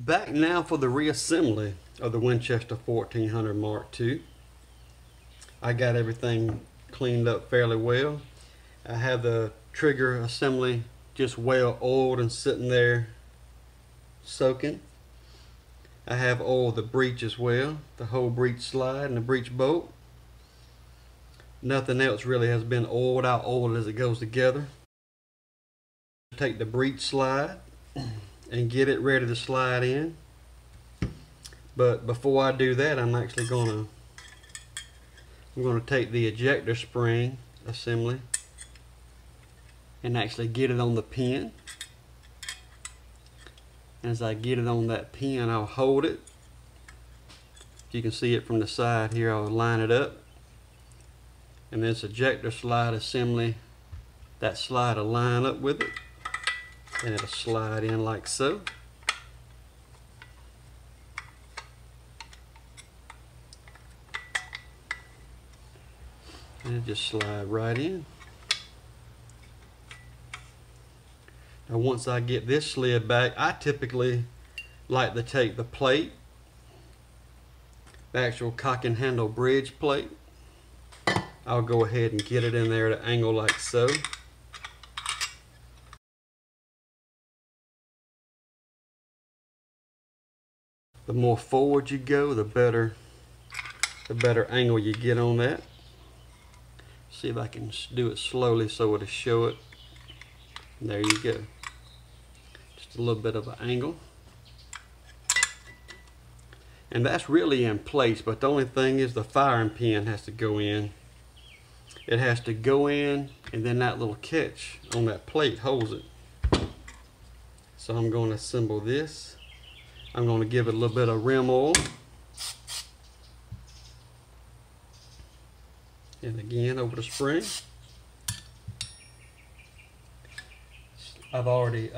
Back now for the reassembly of the Winchester 1400 Mark II. I got everything cleaned up fairly well. I have the trigger assembly just well oiled and sitting there soaking. I have oiled the breech as well, the whole breech slide and the breech bolt. Nothing else really has been oiled. I'll oil it as it goes together. Take the breech slide and get it ready to slide in. But before I do that, I'm actually going to take the ejector spring assembly and actually get it on the pin. As I get it on that pin, I'll hold it. You can see it from the side here. I'll line it up, and this ejector slide assembly, that slide will line up with it, and it'll slide in like so. And just slide right in. Now once I get this slid back, I typically like to take the plate, the actual cock and handle bridge plate. I'll go ahead and get it in there at an angle like so. The more forward you go, the better angle you get on that. See if I can do it slowly so it'll show it. There you go. Just a little bit of an angle. And that's really in place, but the only thing is the firing pin has to go in. It has to go in, and then that little catch on that plate holds it. So I'm going to assemble this. I'm going to give it a little bit of rim oil. And again, over the spring. I've already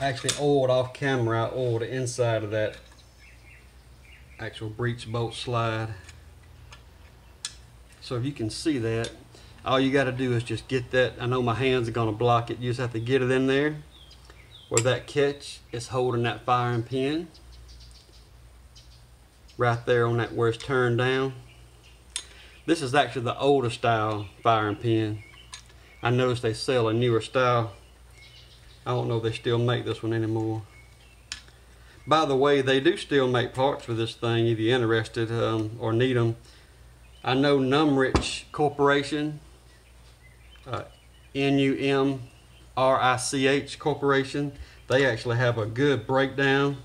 actually oiled off camera. I oiled the inside of that actual breech bolt slide. So if you can see that, all you got to do is just get that. I know my hands are going to block it. You just have to get it in there where that catch is holding that firing pin. Right there on that where it's turned down. This is actually the older style firing pin. I noticed they sell a newer style. I don't know if they still make this one anymore. By the way, they do still make parts for this thing if you're interested or need them. I know Numrich Corporation, N-U-M-R-I-C-H Corporation, they actually have a good breakdown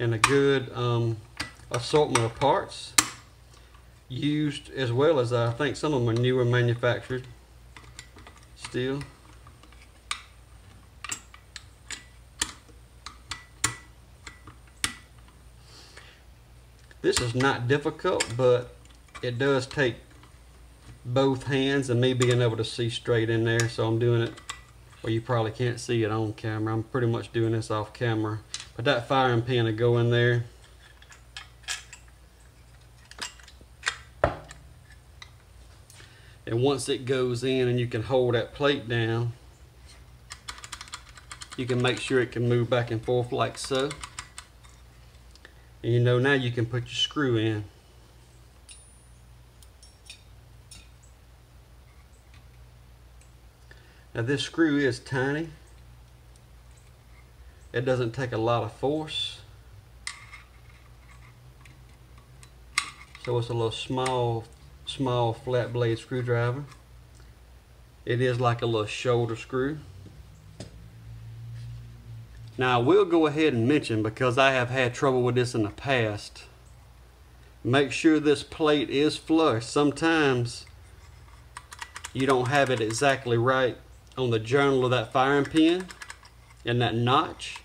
and a good assortment of parts used, as well as I think some of them are newer manufactured still. This is not difficult, but it does take both hands and me being able to see straight in there, so I'm doing it. Well, you probably can't see it on camera. I'm pretty much doing this off camera. But that firing pin will go in there. And once it goes in and you can hold that plate down, you can make sure it can move back and forth like so. And you know now you can put your screw in. Now this screw is tiny. It doesn't take a lot of force. So it's a little small flat blade screwdriver. It is like a little shoulder screw. Now I will go ahead and mention, because I have had trouble with this in the past, make sure this plate is flush. Sometimes you don't have it exactly right on the journal of that firing pin and that notch,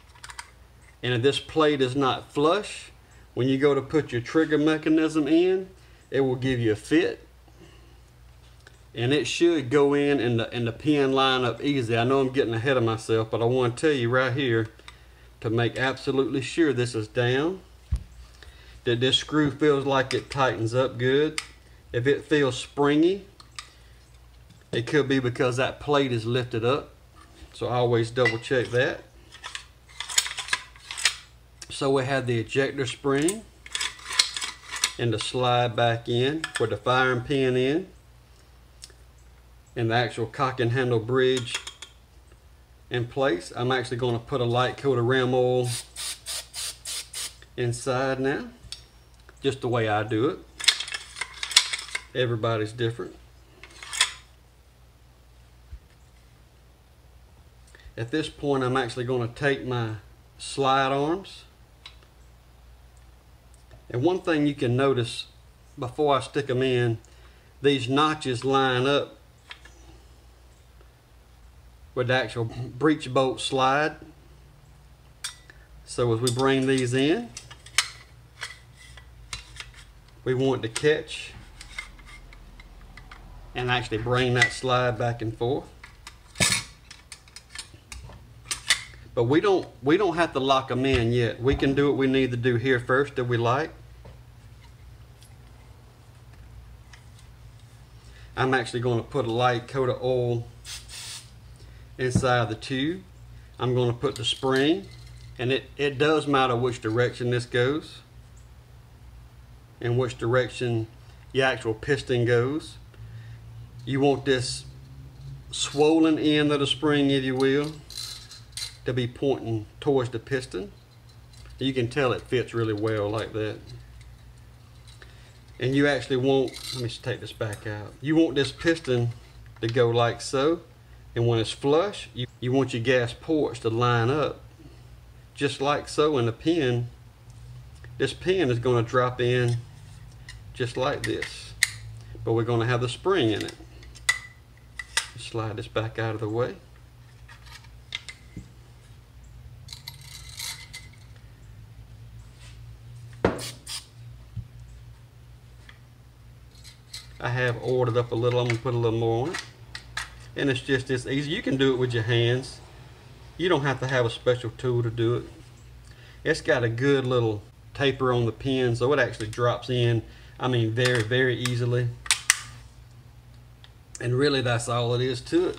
and if this plate is not flush, when you go to put your trigger mechanism in, it will give you a fit, and it should go in and the pin line up easy. I know I'm getting ahead of myself, but I want to tell you right here to make absolutely sure this is down, that this screw feels like it tightens up good. If it feels springy, it could be because that plate is lifted up, so I always double check that. So we have the ejector spring and the slide back in for the firing pin in, and the actual cock and handle bridge in place. I'm actually going to put a light coat of ram oil inside now, just the way I do it. Everybody's different. At this point, I'm actually going to take my slide arms. And one thing you can notice before I stick them in, these notches line up with the actual breech bolt slide. So as we bring these in, we want to catch and actually bring that slide back and forth. But we don't have to lock them in yet. We can do what we need to do here first that we like. I'm actually going to put a light coat of oil inside the tube. I'm going to put the spring, and it does matter which direction this goes and which direction the actual piston goes. You want this swollen end of the spring, if you will, to be pointing towards the piston. You can tell it fits really well like that. And you actually want, let me just take this back out. You want this piston to go like so, and when it's flush, you want your gas ports to line up just like so, and the pin, this pin is going to drop in just like this, but we're going to have the spring in it. Slide this back out of the way. I have oiled up a little. I'm gonna put a little more on it, and it's just this easy. You can do it with your hands. You don't have to have a special tool to do it. It's got a good little taper on the pin, so it actually drops in, I mean, very, very easily. And really, that's all it is to it.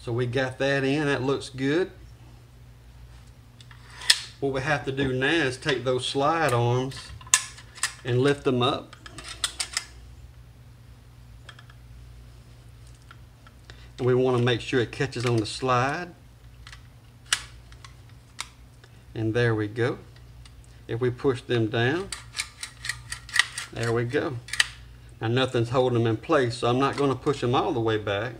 So we got that in. That looks good. What we have to do now is take those slide arms and lift them up. And we want to make sure it catches on the slide. And there we go. If we push them down, there we go. Now nothing's holding them in place, so I'm not going to push them all the way back.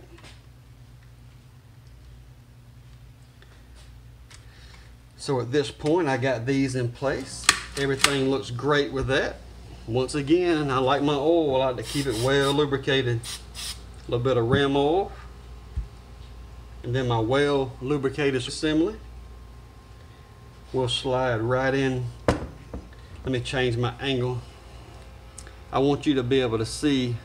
So at this point, I got these in place. Everything looks great with that. Once again, I like my oil. I like to keep it well lubricated. A little bit of ram oil, and then my well lubricated assembly will slide right in. Let me change my angle. I want you to be able to see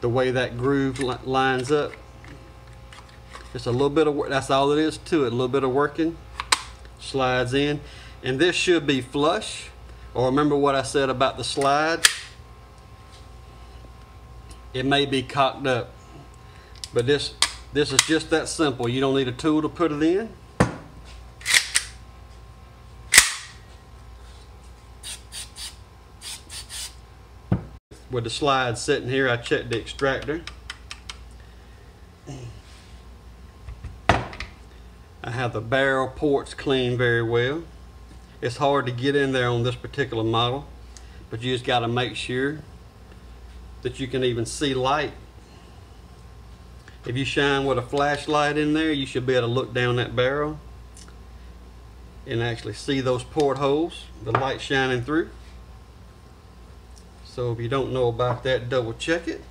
the way that groove lines up. Just a little bit of work, that's all it is to it. A little bit of working, slides in. And this should be flush, or remember what I said about the slide. It may be cocked up, but this is just that simple. You don't need a tool to put it in. With the slide sitting here, I checked the extractor. I have the barrel ports cleaned very well. It's hard to get in there on this particular model, but you just got to make sure that you can even see light. If you shine with a flashlight in there, you should be able to look down that barrel and actually see those portholes, the light shining through. So if you don't know about that, double check it.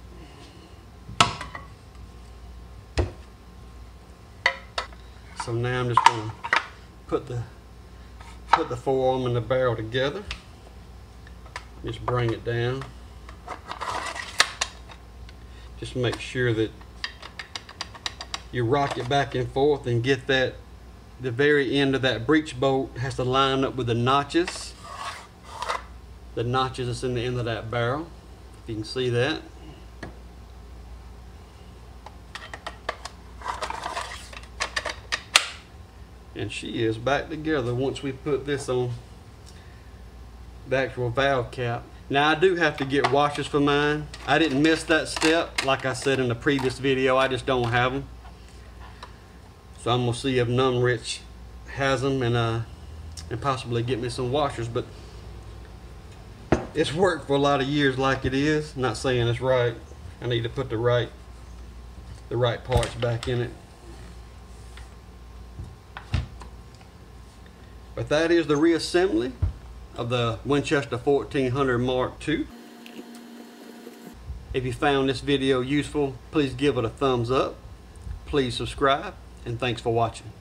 So now I'm just going to put the forearm and the barrel together. Just bring it down. Just make sure that you rock it back and forth and get that, the very end of that breech bolt has to line up with the notches. The notches that's in the end of that barrel, if you can see that. and she is back together once we put this on the actual valve cap. Now I do have to get washers for mine. I didn't miss that step. Like I said in the previous video, I just don't have them. So I'm gonna see if Numrich has them and possibly get me some washers. But it's worked for a lot of years like it is. I'm not saying it's right. I need to put the right parts back in it. But that is the reassembly of the Winchester 1400 Mark II. If you found this video useful, please give it a thumbs up. Please subscribe, and thanks for watching.